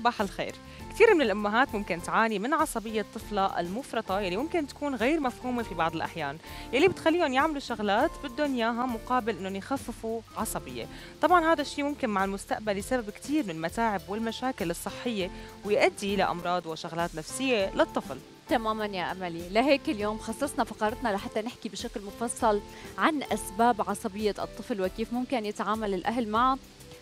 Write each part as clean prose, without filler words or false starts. صباح الخير. كثير من الأمهات ممكن تعاني من عصبية الطفلة المفرطة يلي ممكن تكون غير مفهومة في بعض الأحيان، يلي بتخليهم يعملوا شغلات بدهم إياها مقابل إنهم يخففوا عصبية. طبعاً هذا الشيء ممكن مع المستقبل يسبب كثير من المتاعب والمشاكل الصحية ويؤدي إلى أمراض وشغلات نفسية للطفل. تماماً يا أملي، لهيك اليوم خصصنا فقرتنا لحتى نحكي بشكل مفصل عن أسباب عصبية الطفل وكيف ممكن يتعامل الأهل معه،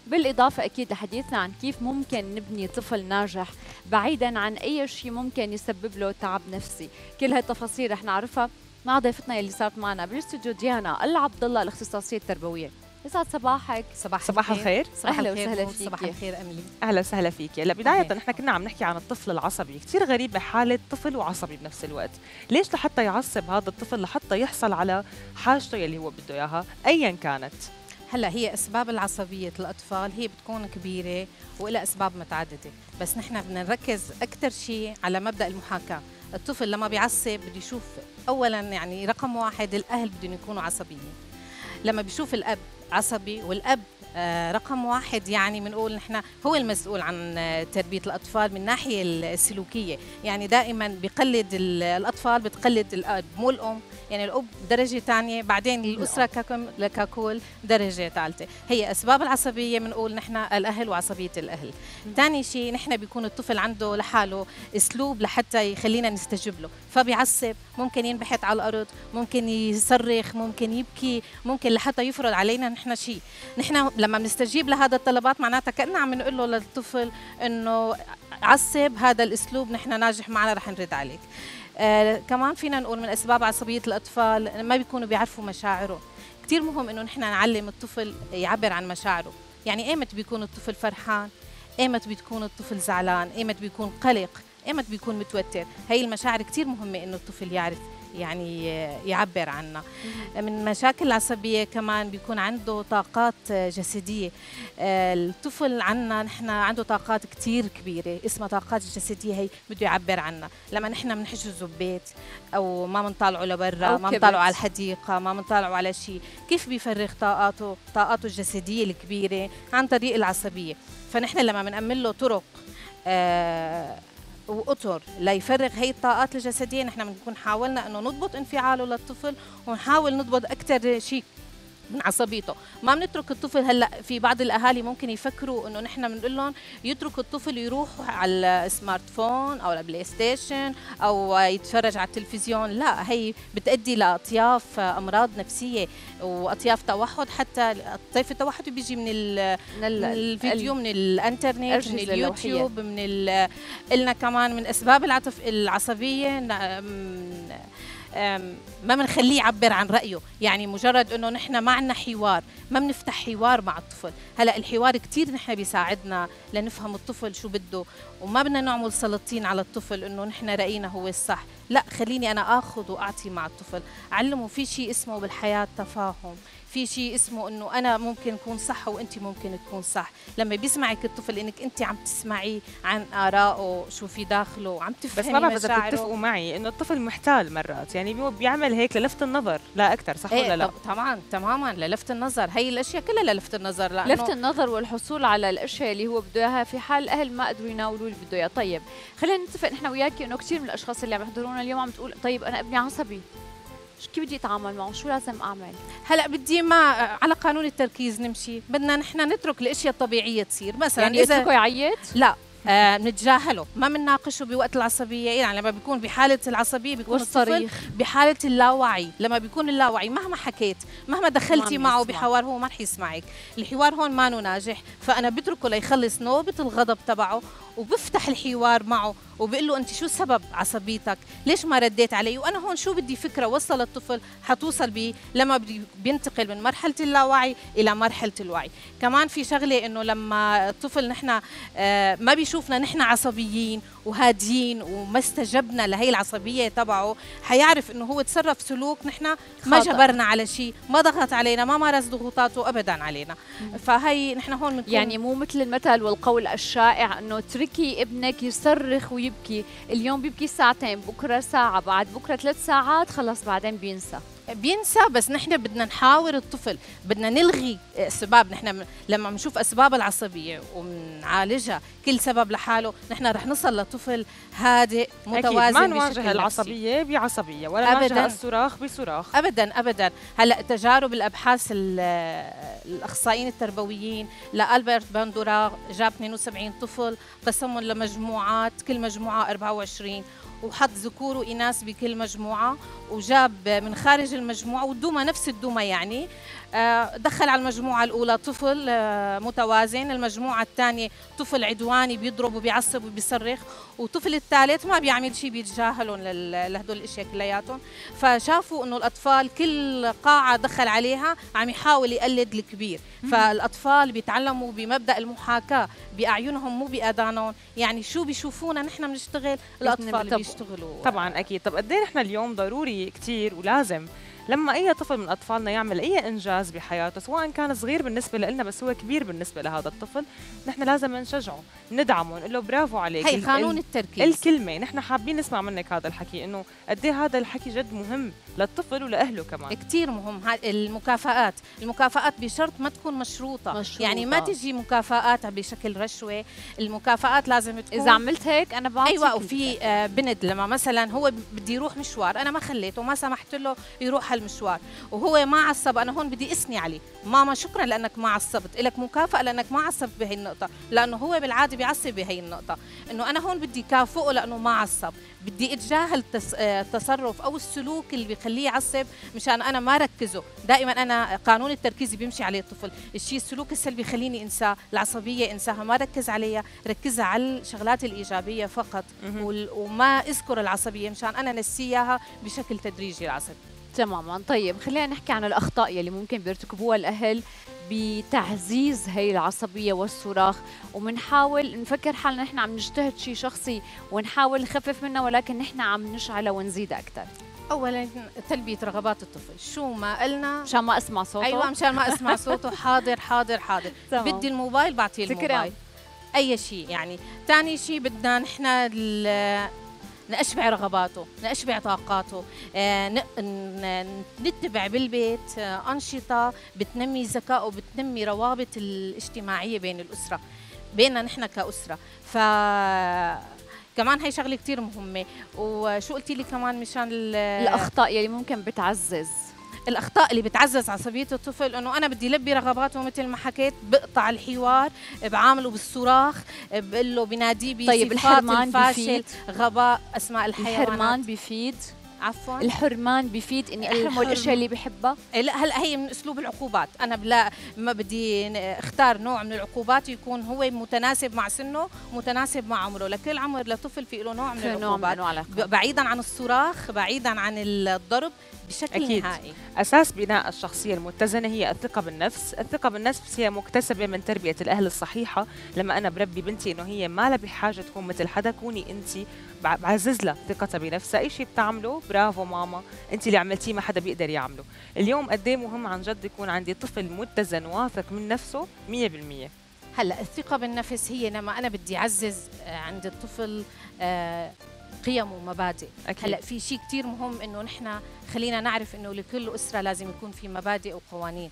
بالإضافة أكيد لحديثنا عن كيف ممكن نبني طفل ناجح بعيداً عن أي شيء ممكن يسبب له تعب نفسي. كل هالتفاصيل رح نعرفها مع ضيفتنا اللي صارت معنا بالاستوديو ديانا العبدالله الاختصاصية التربوية. يسعد صباحك. صباح الخير. اهلا وسهلا فيك. صباح الخير املي. اهلا وسهلا فيك. هلا بدايه نحن كنا عم نحكي عن الطفل العصبي، كثير غريبه حاله طفل وعصبي بنفس الوقت، ليش لحتى يعصب هذا الطفل لحتى يحصل على حاجته يلي هو بده اياها ايا كانت؟ هلا هي اسباب العصبيه الاطفال هي بتكون كبيره وإلى اسباب متعدده، بس نحن بدنا نركز اكثر شيء على مبدا المحاكاه. الطفل لما بيعصب بده يشوف اولا يعني رقم واحد الاهل بدهم يكونوا عصبيين. لما بيشوف الاب عصبي والاب رقم واحد يعني بنقول نحن هو المسؤول عن تربيه الاطفال من ناحيه السلوكيه، يعني دائما بقلد الاطفال، بتقلد الاب مو الام، يعني الاب درجه ثانيه، بعدين الاسره ككل درجه ثالثه. هي اسباب العصبيه بنقول نحن الاهل وعصبيه الاهل. ثاني شيء نحن بيكون الطفل عنده لحاله اسلوب لحتى يخلينا نستجيب له، فبيعصب، ممكن ينبحث على الارض، ممكن يصرخ، ممكن يبكي، ممكن لحتى يفرض علينا نحن شيء. نحن لما بنستجيب لهذا الطلبات معناتها كأننا عم نقول له للطفل انه عصب، هذا الاسلوب نحن ناجح معنا رح نرد عليك. كمان فينا نقول من اسباب عصبيه الاطفال ما بيكونوا بيعرفوا مشاعره. كثير مهم انه نحن نعلم الطفل يعبر عن مشاعره، يعني ايمت بيكون الطفل فرحان، ايمت بيكون الطفل زعلان، ايمت بيكون قلق، ايمت بيكون متوتر. هي المشاعر كثير مهمه انه الطفل يعرف يعني يعبر عنها. من مشاكل العصبية كمان بيكون عنده طاقات جسدية. الطفل عنا نحن عنده طاقات كتير كبيرة اسمها طاقات جسدية، هي بده يعبر عنها. لما نحن بنحجزه ببيت أو ما بنطالعه لبرا، ما بنطالعه على الحديقة، ما بنطالعه على شيء، كيف بيفرغ طاقاته الجسدية الكبيرة عن طريق العصبية. فنحن لما بنأمن له طرق واطر ليفرغ هي الطاقات الجسديه، نحن بنكون حاولنا انه نضبط انفعاله للطفل ونحاول نضبط اكثر شيء من عصبيته. ما بنترك الطفل. هلا في بعض الاهالي ممكن يفكروا انه نحن بنقول لهم يترك الطفل يروح على السمارت فون او على البلاي ستيشن او يتفرج على التلفزيون، لا، هي بتؤدي لاطياف امراض نفسيه واطياف توحد. حتى طيف التوحد بيجي من الفيديو، من الانترنت، من اليوتيوب، من قلنا كمان من اسباب العصبيه ما بنخليه يعبر عن رأيه، يعني مجرد انه نحن ما عندنا حوار، ما بنفتح حوار مع الطفل. هلا الحوار كثير نحن بيساعدنا لنفهم الطفل شو بده، وما بدنا نعمل سلطين على الطفل انه نحن رأينا هو الصح، لا، خليني انا اخذ واعطي مع الطفل، علمه في شيء اسمه بالحياة تفاهم، في شيء اسمه انه انا ممكن اكون صح وانت ممكن تكون صح. لما بيسمعك الطفل انك انت عم تسمعي عن ارائه شو في داخله وعم تفهمي مشاعره. بس ما بعرف اذا بتتفقوا معي انه الطفل محتال مرات، يعني بيعمل هيك للفت النظر لا اكثر، صح ولا لا؟ طبعا تماما للفت النظر، هي الاشياء كلها للفت النظر، لانه لفت النظر والحصول على الاشياء اللي هو بده اياها في حال الاهل ما قدروا يناولوا اللي بده اياه. طيب خلينا نتفق نحن وياكي انه كثير من الاشخاص اللي عم يحضرونا اليوم عم تقول طيب انا ابني عصبي، كيف بدي اتعامل معه؟ شو لازم اعمل؟ هلا بدي ما على قانون التركيز نمشي، بدنا نحن نترك الاشياء الطبيعيه تصير، مثلا يعني اذا يتركه يعيط؟ لا، بنتجاهله، ما بنناقشه بوقت العصبيه، يعني لما بيكون بحاله العصبيه بيكون الصريخ بحاله اللاوعي. لما بيكون اللاوعي مهما حكيت، مهما دخلتي معه بحوار، هو ما رح يسمعك، الحوار هون ما نو ناجح. فانا بتركه ليخلص نوبه الغضب تبعه وبفتح الحوار معه وبقول له انت شو سبب عصبيتك؟ ليش ما رديت علي؟ وانا هون شو بدي فكره وصل الطفل حتوصل بيه لما بينتقل من مرحله اللاوعي الى مرحله الوعي. كمان في شغله انه لما الطفل نحن ما بيشوفنا نحن عصبيين وهاديين وما استجبنا لهي العصبيه تبعه، حيعرف انه هو تصرف سلوك نحن ما جبرنا على شيء، ما ضغط علينا، ما مارس ضغوطاته ابدا علينا. فهي نحن هون بنكون يعني مو مثل المثل والقول الشائع انه اتركي ابنك يصرخ يبكي، اليوم بيبكي ساعتين، بكره ساعه، بعد بكره 3 ساعات، خلص بعدين بينسى. بينسى، بس نحن بدنا نحاور الطفل، بدنا نلغي اسباب. نحن لما بنشوف اسباب العصبيه وبنعالجها كل سبب لحاله، نحن رح نصل لطفل هادئ متوازن. أكيد ما نواجه العصبيه بعصبيه ولا نواجه الصراخ بصراخ، ابدا ابدا. هلا تجارب الابحاث الاخصائيين التربويين لالبرت باندورا جاب 72 طفل، قسمهم لمجموعات، كل مجموعه 24، وحط ذكور وإناث بكل مجموعة، وجاب من خارج المجموعة والدومة نفس الدومة يعني. دخل على المجموعة الأولى طفل متوازن، المجموعة الثانية طفل عدواني بيضرب وبيعصب وبيصرخ، وطفل الثالث ما بيعمل شيء، بيتجاهلهم لهدول الأشياء كلياتهم. فشافوا إنه الأطفال كل قاعة دخل عليها عم يحاول يقلد الكبير، فالأطفال بيتعلموا بمبدأ المحاكاة بأعينهم مو بأذانهم، يعني شو بيشوفونا نحن بنشتغل الأطفال بيشتغلوا. طبعا أكيد. طب قد إيه نحن اليوم ضروري كثير ولازم لما أي طفل من أطفالنا يعمل أي إنجاز بحياته، سواء كان صغير بالنسبة لنا بس هو كبير بالنسبة لهذا الطفل، نحن لازم نشجعه، ندعمه، نقول له برافو عليك. هي قانون التركيز، الكلمة. نحن حابين نسمع منك هذا الحكي، إنه قد إيه هذا الحكي جد مهم للطفل ولأهله كمان. كثير مهم. المكافآت، المكافآت بشرط ما تكون مشروطة. يعني ما تجي مكافآت بشكل رشوة، المكافآت لازم تكون إذا عملت هيك أنا بعطيك. أيوة. وفي بنت لما مثلا هو بدي يروح مشوار، أنا ما خليته وما سمحت له يروح المشوار، وهو ما عصب، انا هون بدي اثني عليه، ماما شكرا لانك ما عصبت، الك مكافاه لانك ما عصبت بهي النقطه، لانه هو بالعاده بيعصب بهي النقطه، انه انا هون بدي كافئه لانه ما عصب، بدي اتجاهل التصرف او السلوك اللي بيخليه يعصب مشان انا ما ركزه. دائما انا قانون التركيز بيمشي عليه الطفل، الشيء السلوك السلبي خليني انساه، العصبيه انساها، ما ركز عليها، ركزها على الشغلات الايجابيه فقط، وما اذكر العصبيه مشان انا نسيها بشكل تدريجي العصبيه. تماما. طيب خلينا نحكي عن الأخطاء يلي ممكن بيرتكبوها الأهل بتعزيز هي العصبية والصراخ، ومنحاول نفكر حالنا نحن عم نجتهد شيء شخصي ونحاول نخفف منه، ولكن نحن عم نشعله ونزيد أكثر. أولا تلبية رغبات الطفل، شو ما قلنا مشان ما أسمع صوته. أيوة مشان ما أسمع صوته. حاضر حاضر حاضر. بدي الموبايل بعطيه الموبايل، أي شيء يعني. ثاني شيء بدنا نحن نشبع رغباته، نشبع طاقاته، نتبع بالبيت أنشطة بتنمي ذكائه، بتنمي روابط الاجتماعية بين الأسرة، بيننا نحن كأسرة. كمان هي شغلة كتير مهمة. وشو قلتي لي كمان مشان الأخطاء يلي ممكن بتعزز؟ الأخطاء اللي بتعزز عصبية الطفل، إنه أنا بدي لبي رغباته مثل ما حكيت، بقطع الحوار، بعامله بالصراخ، بقول له بناديه بصفات. طيب الحرمان بيفيد؟ غباء أسماء الحيوانات. الحرمان بيفيد؟ عفوا الحرمان بيفيد اني احرمه الاشياء اللي بحبها؟ لا، هلا هي من اسلوب العقوبات، انا بلا ما بدي اختار نوع من العقوبات يكون هو متناسب مع سنه، متناسب مع عمره، لكل عمر لطفل في له نوع من العقوبات، بعيدا عن الصراخ، بعيدا عن الضرب بشكل أكيد. نهائي. اساس بناء الشخصيه المتزنه هي الثقه بالنفس، الثقه بالنفس هي مكتسبه من تربيه الاهل الصحيحه، لما انا بربي بنتي انه هي ما لها بحاجه تكون مثل حدا، كوني انت، بعزز لها ثقتها بنفسها، اي شيء بتعمله برافو ماما، انت اللي عملتيه ما حدا بيقدر يعمله. اليوم قد ايه مهم عن جد يكون عندي طفل متزن واثق من نفسه 100%. هلا الثقه بالنفس هي لما انا بدي اعزز عند الطفل قيم ومبادئ. هلا في شيء كثير مهم انه نحن خلينا نعرف انه لكل اسره لازم يكون في مبادئ وقوانين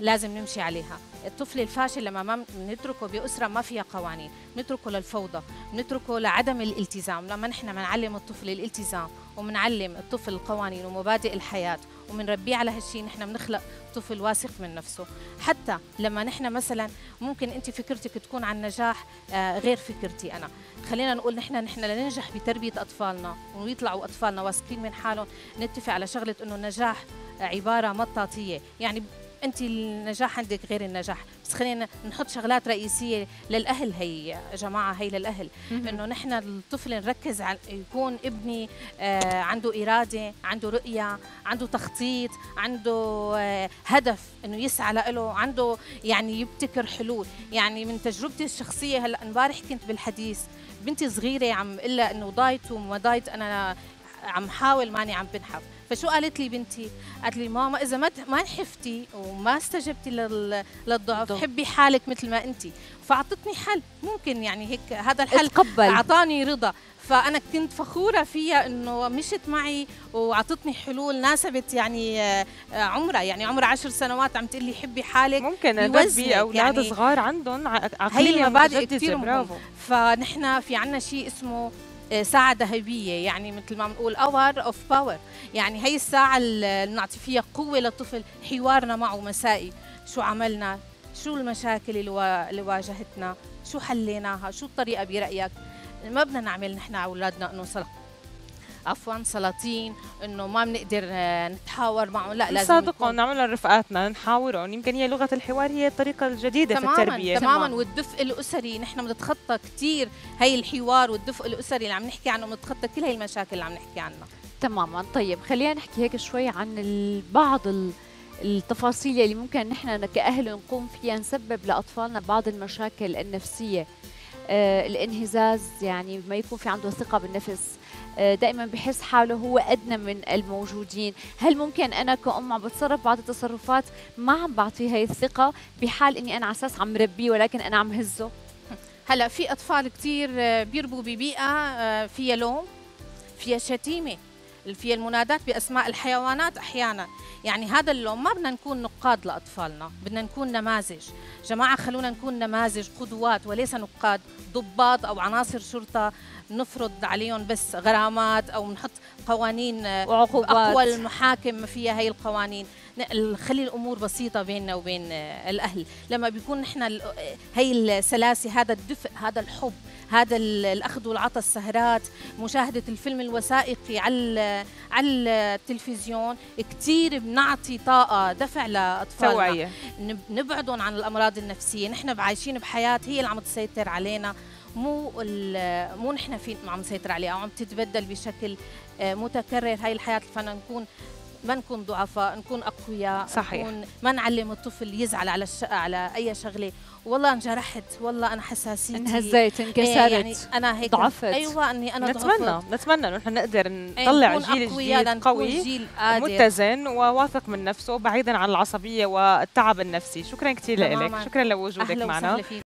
لازم نمشي عليها. الطفل الفاشل لما ما بنتركه بأسرة ما فيها قوانين، بنتركه للفوضى، بنتركه لعدم الالتزام. لما نحن بنعلم الطفل الالتزام وبنعلم الطفل القوانين ومبادئ الحياة وبنربيه على هالشيء، نحن بنخلق طفل واثق من نفسه. حتى لما نحن مثلا ممكن انت فكرتك تكون عن نجاح غير فكرتي انا، خلينا نقول نحن لننجح بتربية اطفالنا ويطلعوا اطفالنا واثقين من حالهم، نتفق على شغلة انه النجاح عبارة مطاطية، يعني أنت النجاح عندك غير النجاح، بس خلينا نحط شغلات رئيسية للأهل. هي يا جماعة هي للأهل، إنه نحن الطفل نركز على يكون ابني عنده إرادة، عنده رؤية، عنده تخطيط، عنده هدف إنه يسعى له، عنده يعني يبتكر حلول. يعني من تجربتي الشخصية، هلا امبارح كنت بالحديث بنتي صغيرة عم قلها إنه دايت وما دايت، أنا عم حاول ماني عم بنحف، فشو قالت لي بنتي؟ قالت لي ماما اذا ما نحفتي وما استجبتي للضعف حبي حالك مثل ما انت. فاعطتني حل ممكن يعني هيك، هذا الحل اعطاني رضا، فانا كنت فخوره فيها انه مشت معي وعطتني حلول ناسبت يعني عمرها، يعني عمرها 10 سنوات عم تقول لي حبي حالك. ممكن نربي اولاد يعني صغار عندهم عقليه متجدده. فنحن في عندنا شيء اسمه ساعة ذهبية، يعني مثل ما بنقول اور اوف باور، يعني هي الساعة اللي بنعطي فيها قوة للطفل، حوارنا معه مسائي، شو عملنا؟ شو المشاكل اللي واجهتنا؟ شو حليناها؟ شو الطريقة برأيك؟ ما بدنا نعمل نحن على اولادنا انه سلاطين، انه ما بنقدر نتحاور معهم، لا لازم صادقة نعملها لرفقاتنا، نحاورهم. يمكن هي لغة الحوار هي الطريقة الجديدة في التربية تماما. والدفء الأسري نحن بنتخطى كثير، هي الحوار والدفء الأسري اللي عم نحكي عنه بنتخطى كل هي المشاكل اللي عم نحكي عنها تماما. طيب خلينا نحكي هيك شوي عن بعض التفاصيل اللي ممكن نحن كأهل نقوم فيها، نسبب لأطفالنا بعض المشاكل النفسية. الانهزاز، يعني ما يكون في عنده ثقة بالنفس، دائما بحس حاله هو أدنى من الموجودين. هل ممكن أنا كأم عم بتصرف بعض التصرفات ما عم بعطي هاي الثقة، بحال إني أنا على أساس عم ربيه ولكن أنا عم هزه؟ هلا في أطفال كتير بيربوا ببيئة فيها لوم، فيها شتيمة، فيها المنادات بأسماء الحيوانات أحيانا. يعني هذا اللوم ما بدنا نكون نقاد لأطفالنا، بدنا نكون نماذج. جماعة خلونا نكون نماذج، قدوات، وليس نقاد، ضباط أو عناصر شرطة نفرض عليهم بس غرامات أو نحط قوانين وعقوبات. أقوى المحاكم فيها هي القوانين. نخلي الأمور بسيطة بيننا وبين الأهل. لما بيكون نحن هي السلاسة، هذا الدفء، هذا الحب، هذا الأخذ والعطاء، السهرات، مشاهدة الفيلم الوثائقي على التلفزيون، كثير بنعطي طاقة دفع لأطفالنا توعية، نبعدهم عن الأمراض النفسية. نحن عايشين بحياة هي اللي عم تسيطر علينا، مو نحن في عم نسيطر عليها، أو عم تتبدل بشكل متكرر. هاي الحياة اللي فينا نكون ما نكون ضعفاء، نكون أقوياء، نكون ما نعلم الطفل يزعل على أي شغلة. والله انجرحت، والله أنا حساسيتي انهزيت، انكسرت، يعني أنا هيك ضعفت. أيوة إني أنا ضعفت. نتمنى إنه نحن نقدر نطلع جيل جديد قوي متزن وواثق من نفسه، بعيدا عن العصبية والتعب النفسي. شكرا كثير لك، شكرا لوجودك معنا.